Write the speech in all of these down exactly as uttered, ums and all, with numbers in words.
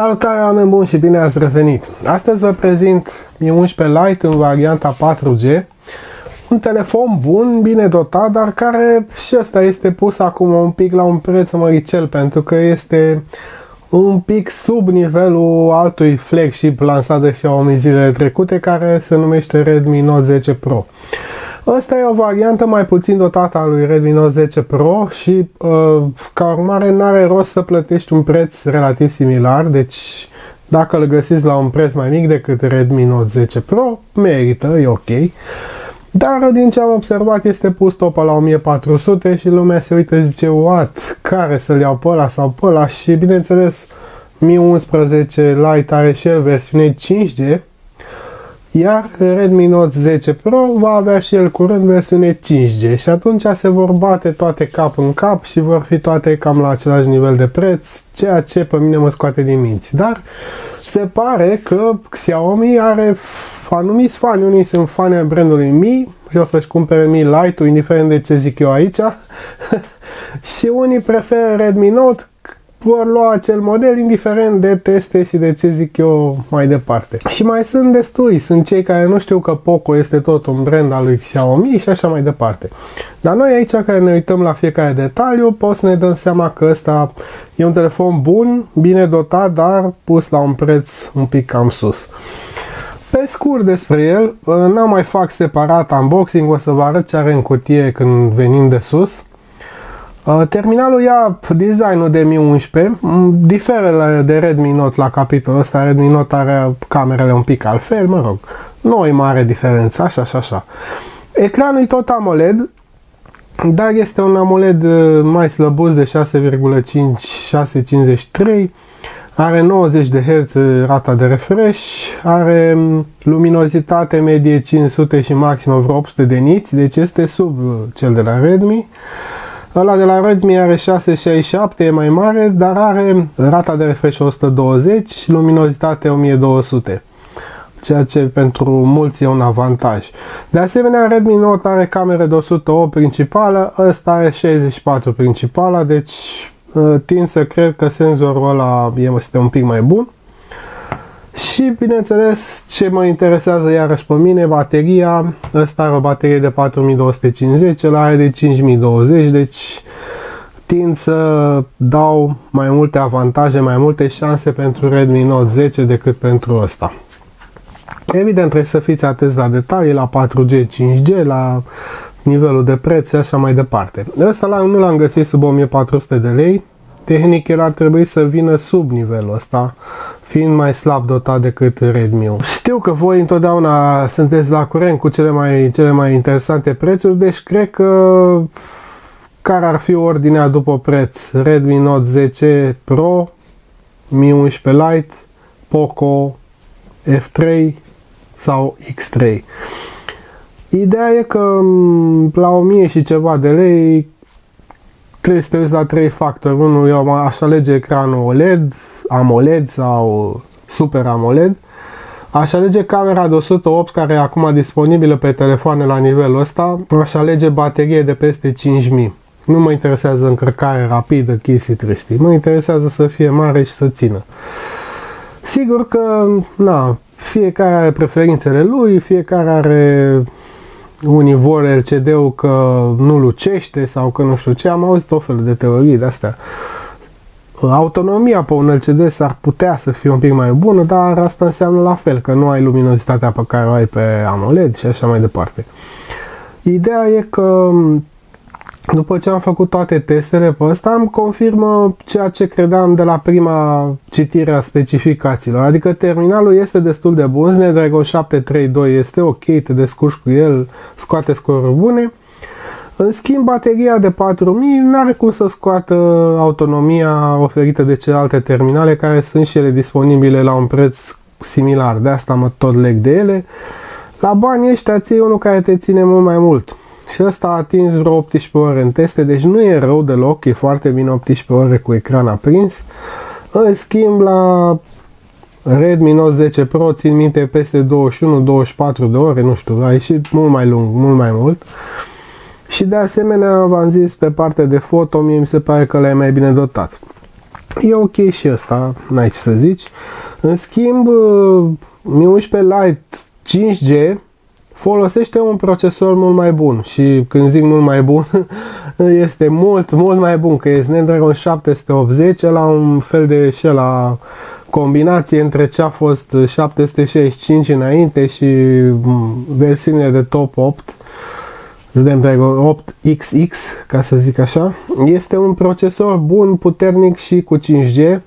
Salutare, oameni buni, și bine ați revenit! Astăzi vă prezint Mi unsprezece Lite în varianta patru G, un telefon bun, bine dotat, dar care și ăsta este pus acum un pic la un preț măricel, pentru că este un pic sub nivelul altui flagship lansat de Xiaomi zilele trecute, care se numește Redmi Note zece Pro. Asta e o variantă mai puțin dotată a lui Redmi Note zece Pro și uh, ca urmare n-are rost să plătești un preț relativ similar, deci dacă îl găsiți la un preț mai mic decât Redmi Note zece Pro, merită, e ok. Dar din ce am observat este pus topă la o mie patru sute și lumea se uită și zice, what, care să-l iau pe ăla sau pe ăla? Și bineînțeles Mi unsprezece Lite are și el versiune cinci G. Iar Redmi Note zece Pro va avea și el curând versiune cinci G și atunci se vor bate toate cap în cap și vor fi toate cam la același nivel de preț, ceea ce pe mine mă scoate din minți. Dar se pare că Xiaomi are anumiți fani, unii sunt fani ai brandului Mi și o să-și cumpere Mi Lite-ul, indiferent de ce zic eu aici, și unii preferă Redmi Note, vor lua acel model indiferent de teste și de ce zic eu mai departe. Și mai sunt destui, sunt cei care nu știu că POCO este tot un brand al lui Xiaomi și așa mai departe. Dar noi aici, care ne uităm la fiecare detaliu, pot să ne dăm seama că ăsta e un telefon bun, bine dotat, dar pus la un preț un pic cam sus. Pe scurt despre el, n-am mai fac separat unboxing, o să vă arăt ce are în cutie când venim de sus. Terminalul ia designul de Mi unsprezece, diferă de Redmi Note la capitolul ăsta. Redmi Note are camerele un pic altfel, mă rog, nu e mare diferență, așa și așa. Ecranul e tot AMOLED, dar este un AMOLED mai slăbuț de șase virgulă cinci, șase virgulă cincizeci și trei, are nouăzeci de herți rata de refresh, are luminozitate medie cinci sute și maximă vreo opt sute de niți, deci este sub cel de la Redmi. Ăla de la Redmi are șase sute șaizeci și șapte, e mai mare, dar are rata de refresh o sută douăzeci, luminozitate o mie două sute, ceea ce pentru mulți e un avantaj. De asemenea, Redmi Note are camere de o sută opt principală, ăsta are șaizeci și patru principală, deci tind să cred că senzorul ăla este un pic mai bun. Și bineînțeles, ce mă interesează iarăși pe mine, bateria. Ăsta are o baterie de patru mii două sute cincizeci, ăla are de cinci mii douăzeci, deci tind să dau mai multe avantaje, mai multe șanse pentru Redmi Note zece decât pentru ăsta. Evident, trebuie să fiți atenți la detalii, la patru G, cinci G, la nivelul de preț și așa mai departe. Ăsta nu l-am găsit sub o mie patru sute de lei. Tehnic, el ar trebui să vină sub nivelul ăsta, fiind mai slab dotat decât Redmi-ul. Știu că voi întotdeauna sunteți la curent cu cele mai, cele mai interesante prețuri, deci cred că care ar fi ordinea după preț? Redmi Note zece Pro, Mi unsprezece Lite, POCO F trei sau X trei. Ideea e că la o mie și ceva de lei trebuie să te uiți la trei factori. Unul, eu aș alege ecranul O L E D, AMOLED sau Super AMOLED. Aș alege camera de o sută opt, care e acum disponibilă pe telefoane la nivelul ăsta. Aș alege baterie de peste cinci mii. Nu mă interesează încărcare rapidă, chestii tristii. Mă interesează să fie mare și să țină. Sigur că, na, fiecare are preferințele lui, fiecare are... Unii vor L C D-ul că nu lucește sau că nu știu ce, am auzit tot felul de teorii de-astea. Autonomia pe un L C D s-ar putea să fie un pic mai bună, dar asta înseamnă la fel, că nu ai luminozitatea pe care o ai pe AMOLED și așa mai departe. Ideea e că după ce am făcut toate testele pe ăsta, îmi confirmă ceea ce credeam de la prima citire a specificațiilor. Adică terminalul este destul de bun, Snapdragon șapte trei doi este ok, te descurci cu el, scoate scoruri bune. În schimb, bateria de patru mii n-are cum să scoată autonomia oferită de celelalte terminale, care sunt și ele disponibile la un preț similar. De asta mă tot leg de ele. La banii ăștia ții unul care te ține mult mai mult. Și ăsta a atins vreo optsprezece ore în teste, deci nu e rău deloc, e foarte bine optsprezece ore cu ecran aprins. În schimb, la Redmi Note zece Pro țin minte peste douăzeci și unu douăzeci și patru de ore, nu știu, a ieșit mult mai lung, mult mai mult. Și de asemenea, v-am zis, pe partea de foto, mie mi se pare că ăla e mai bine dotat. E ok și asta, n-ai ce să zici. În schimb, Mi unsprezece Lite cinci G folosește un procesor mult mai bun și când zic mult mai bun, este mult, mult mai bun, că e Snapdragon șapte sute optzeci, la un fel de și la combinație între ce a fost șapte sute șaizeci și cinci înainte și versiunile de top opt, Snapdragon opt X X, ca să zic așa. Este un procesor bun, puternic și cu cinci G,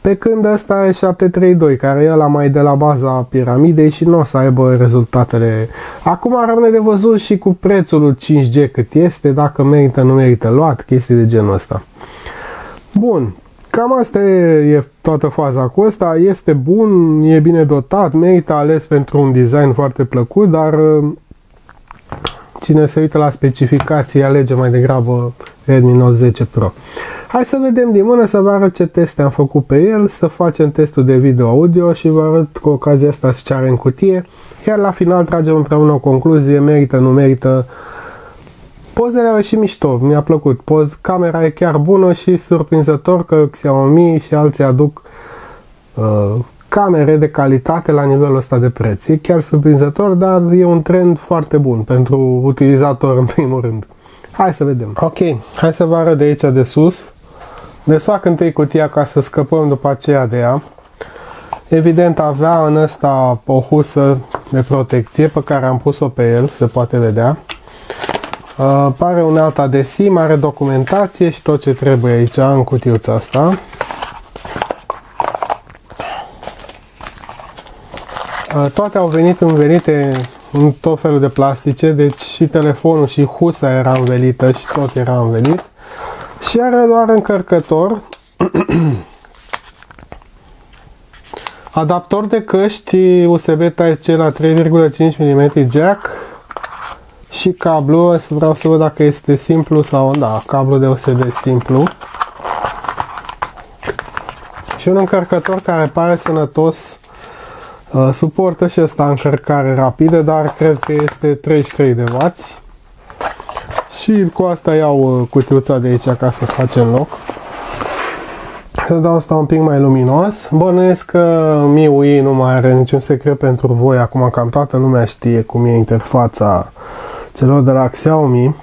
pe când ăsta e șapte trei doi, care e ăla mai de la baza piramidei și nu o să aibă rezultatele. Acum rămâne de văzut și cu prețul cinci G cât este, dacă merită, nu merită luat, chestii de genul ăsta. Bun, cam asta e, e toată faza cu ăsta. Este bun, e bine dotat, merită ales pentru un design foarte plăcut, dar cine se uită la specificații alege mai degrabă Redmi Note zece Pro. Hai să vedem din mână, să vă arăt ce teste am făcut pe el, să facem testul de video-audio și vă arăt cu ocazia asta ce are în cutie, iar la final tragem împreună o concluzie, merită, nu merită. Pozele au ieșit mișto, mi-a plăcut, Poz, camera e chiar bună și surprinzător că Xiaomi și alții aduc uh, camere de calitate la nivelul ăsta de preț. E chiar surprinzător, dar e un trend foarte bun pentru utilizator în primul rând. Hai să vedem. Ok, hai să vă arăt de aici de sus. Desfac întâi cutia ca să scăpăm după aceea de ea. Evident avea în ăsta o husă de protecție pe care am pus-o pe el, se poate vedea. Uh, pare unealta de SIM, are documentație și tot ce trebuie aici în cutiuța asta. Uh, toate au venit învelite în tot felul de plastice, deci și telefonul și husa era învelită și tot era învelit. Și are doar încărcător, adaptor de căști U S B Type-C la trei virgulă cinci milimetri jack și cablu, vreau să văd dacă este simplu sau da, cablu de U S B simplu. Și un încărcător care pare sănătos. Uh, suportă și asta încărcare rapidă, dar cred că este treizeci și trei de wați. Și cu asta iau uh, cutiuța de aici ca să facem loc. Să dau asta un pic mai luminos. Bănuiesc că M I U I nu mai are niciun secret pentru voi acum, cam toată lumea știe cum e interfața celor de la Xiaomi.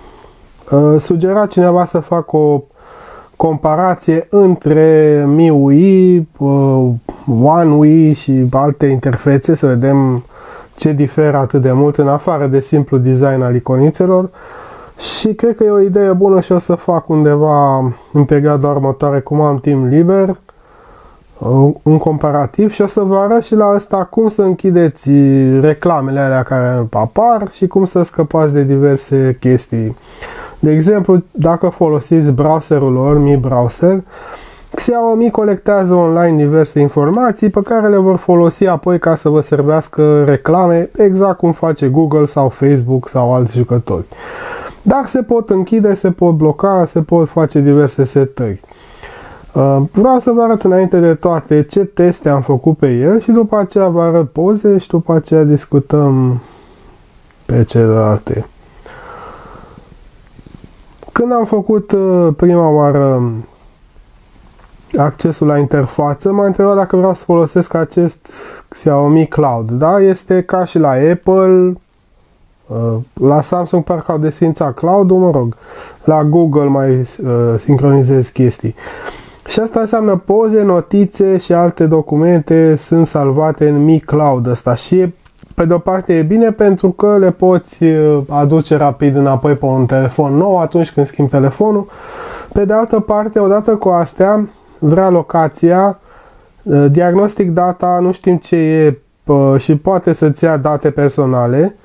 Uh, sugera cineva să fac o comparație între M I U I, uh, OneUI și alte interfețe, să vedem ce diferă atât de mult în afară de simplu design al iconițelor. Și cred că e o idee bună și o să fac undeva în perioada următoare, cum am timp liber, uh, un comparativ și o să vă arăt și la asta cum să închideți reclamele alea care apar și cum să scăpați de diverse chestii. De exemplu, dacă folosiți browserul lor, Mi Browser, Xiaomi colectează online diverse informații pe care le vor folosi apoi ca să vă servească reclame, exact cum face Google sau Facebook sau alți jucători. Dar se pot închide, se pot bloca, se pot face diverse setări. Vreau să vă arăt înainte de toate ce teste am făcut pe el și după aceea vă arăt poze și după aceea discutăm pe celelalte. Când am făcut prima oară accesul la interfață, m-am întrebat dacă vreau să folosesc acest Xiaomi Cloud. Da, este ca și la Apple, la Samsung parcă au desfințat Cloud-ul, mă rog, la Google mai sincronizez chestii. Și asta înseamnă poze, notițe și alte documente sunt salvate în Mi Cloud ăsta și pe de o parte e bine pentru că le poți aduce rapid înapoi pe un telefon nou atunci când schimbi telefonul. Pe de altă parte, odată cu astea, vrea locația, diagnostic data, nu știm ce e și poate să-ți ia date personale.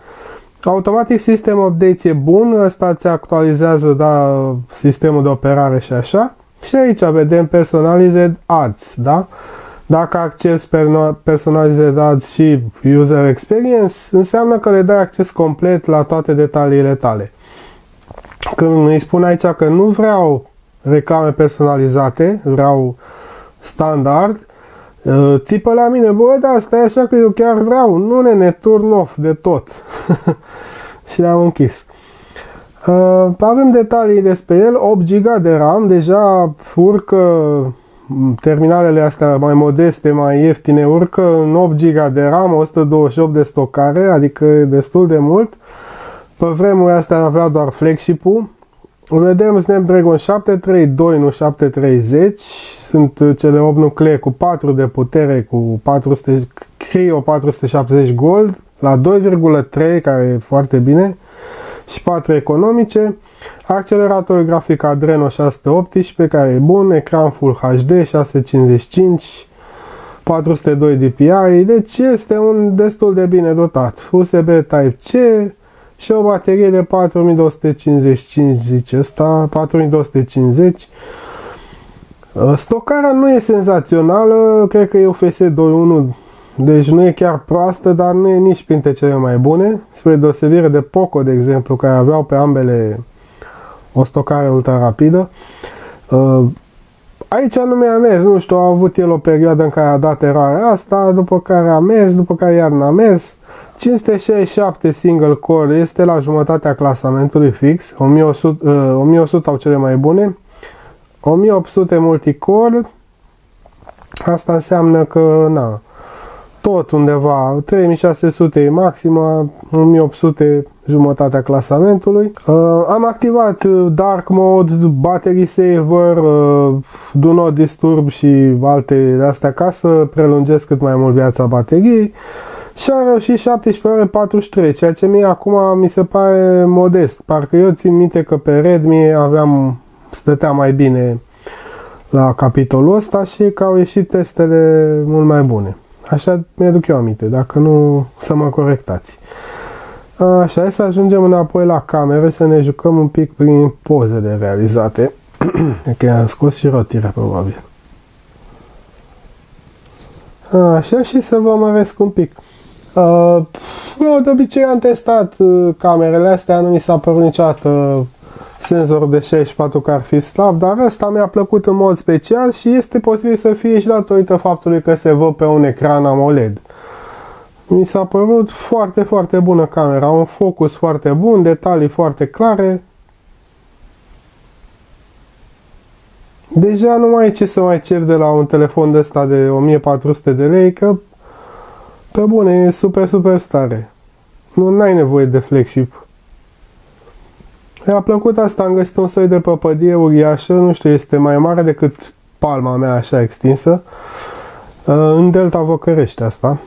Automatic System Update e bun, ăsta ți actualizează da, sistemul de operare și așa. Și aici vedem Personalized Ads, da? Dacă acces Personalized Ads și User Experience, înseamnă că le dai acces complet la toate detaliile tale. Când îi spun aici că nu vreau reclame personalizate, vreau standard, țipă la mine, bă, da, stai așa că eu chiar vreau, nu nene, turn off de tot. Și le-am închis. Avem detalii despre el, opt giga de RAM, deja urcă terminalele astea mai modeste, mai ieftine, urcă în opt giga de RAM, o sută douăzeci și opt de stocare, adică e destul de mult. Pe vremuri astea avea doar flagship-ul. Vedem Snapdragon șapte trei doi, nu șapte trei zero, sunt cele opt nuclee cu patru de putere, cu patru sute, Cryo patru șapte zero Gold, la doi virgulă trei, care e foarte bine, și patru economice. Accelerator grafic Adreno șase unu opt, care e bun, ecran Full H D șase sute cincizeci și cinci, patru sute doi D P I, deci este un destul de bine dotat. U S B Type-C și o baterie de patru mii două sute cincizeci și cinci, zice ăsta, patru mii două sute cincizeci. Stocarea nu e senzațională, cred că e U F S doi punct unu, deci nu e chiar proastă, dar nu e nici printre cele mai bune, spre deosebire de POCO, de exemplu, care aveau pe ambele o stocare ultra rapidă. Aici nu mi-a mers, nu știu, a avut el o perioadă în care a dat eroarea asta, după care a mers, după care iar n-a mers. cinci sute șaizeci și șapte single core este la jumătatea clasamentului fix, o mie o sută au cele mai bune, o mie opt sute multicore, asta înseamnă că, na, tot undeva, trei mii șase sute e maxima, o mie opt sute jumătatea clasamentului. Uh, am activat Dark Mode, Battery Saver, uh, Do Not Disturb și alte de-astea ca să prelungesc cât mai mult viața bateriei. Și am reușit șaptesprezece ore patruzeci și trei, ceea ce mie acum mi se pare modest. Parcă eu țin minte că pe Redmi aveam, stătea mai bine la capitolul ăsta și că au ieșit testele mult mai bune. Așa mi-aduc eu aminte, dacă nu, să mă corectați. Așa, hai să ajungem înapoi la cameră și să ne jucăm un pic prin pozele realizate. Că i-am scos și rotirea, probabil. Așa, și să vă măresc un pic. Eu de obicei am testat camerele astea, nu mi s-a părut niciodată senzorul de șaizeci și patru că ar fi slab, dar ăsta mi-a plăcut în mod special și este posibil să fie și datorită faptului că se văd pe un ecran AMOLED. Mi s-a părut foarte, foarte bună camera, un focus foarte bun, detalii foarte clare. Deja nu mai e ce să mai cer de la un telefon de ăsta de o mie patru sute de lei, că pe bune e super, super stare. Nu ai nevoie de flagship. Mi-a plăcut asta, am găsit un soi de păpădie uriașă, nu știu, este mai mare decât palma mea așa extinsă, în Delta Văcărești asta.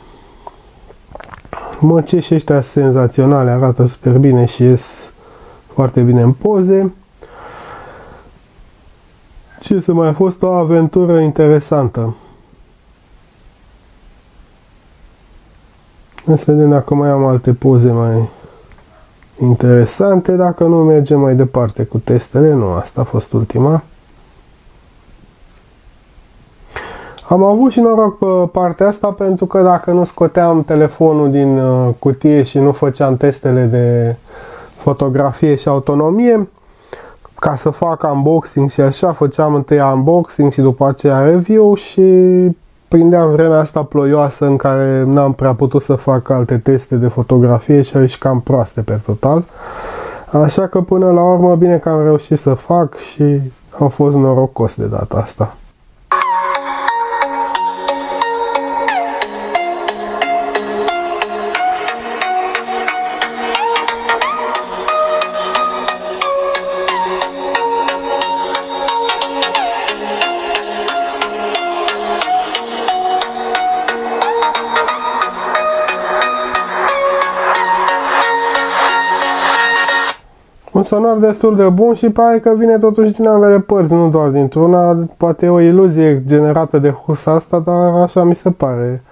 Măcii și ăștia senzaționale, arată super bine și ies foarte bine în poze. Ce să mai, a fost o aventură interesantă. Să vedem dacă mai am alte poze mai interesante, dacă nu mergem mai departe cu testele, nu, asta a fost ultima. Am avut și noroc pe partea asta, pentru că dacă nu scoteam telefonul din cutie și nu făceam testele de fotografie și autonomie, ca să fac unboxing și așa, făceam întâi unboxing și după aceea review și prindeam vremea asta ploioasă în care n-am prea putut să fac alte teste de fotografie și aici cam proaste pe total. Așa că până la urmă bine că am reușit să fac și am fost norocos de data asta. Un sonar destul de bun și pare că vine totuși din ambele părți, nu doar dintr-una, poate e o iluzie generată de husa asta, dar așa mi se pare.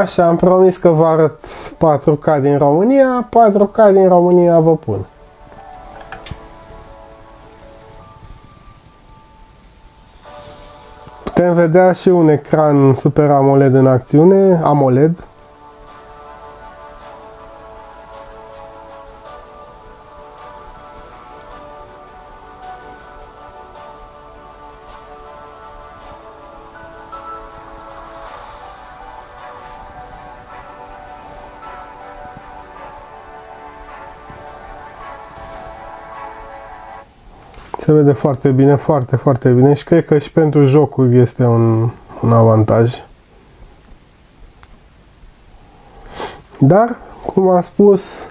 Așa, am promis că vă arăt patru K din România, patru K din România vă pun. Putem vedea și un ecran Super AMOLED în acțiune, AMOLED. Se vede foarte bine, foarte, foarte bine și cred că și pentru jocuri este un, un avantaj. Dar, cum am spus,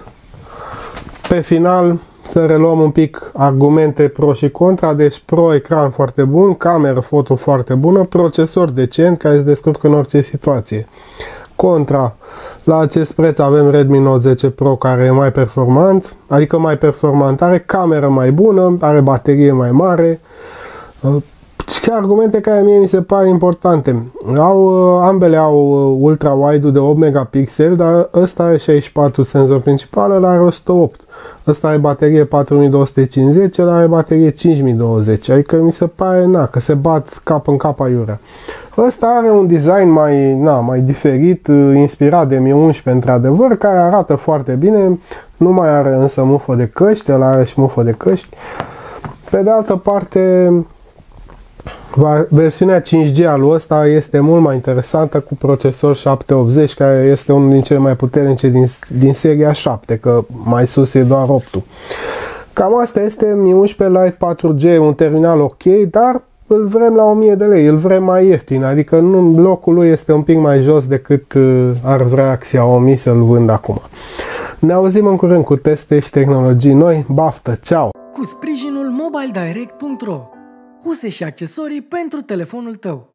pe final să reluăm un pic argumente pro și contra. Deci pro, ecran foarte bun, cameră foto foarte bună, procesor decent care se descurcă în orice situație. Contra, la acest preț avem Redmi Note zece Pro care e mai performant, adică mai performant, are cameră mai bună, are baterie mai mare. Argumente care mie mi se par importante. Au, ambele au ultra-wide-ul de opt megapixeli, dar ăsta are șaizeci și patru senzor principal, ăla are o sută opt. Ăsta are baterie patru mii două sute cincizeci, ăla are baterie cinci mii douăzeci. Adică mi se pare, na, că se bat cap în cap aiurea. Ăsta are un design mai, na, mai diferit, inspirat de Mi unsprezece într-adevăr, care arată foarte bine. Nu mai are însă mufă de căști, ăla are și mufă de căști. Pe de altă parte, versiunea cinci G al ăsta este mult mai interesantă, cu procesor șapte optzeci, care este unul din cele mai puternice din, din seria șapte, că mai sus e doar opt-ul. Cam asta este Mi unsprezece Lite patru G, un terminal ok, dar îl vrem la o mie de lei, îl vrem mai ieftin, adică nu, locul lui este un pic mai jos decât ar vrea Xiaomi să-l vând acum. Ne auzim în curând cu teste și tehnologii noi, baftă, ceau! Cu sprijinul mobiledirect punct ro, huse și accesorii pentru telefonul tău.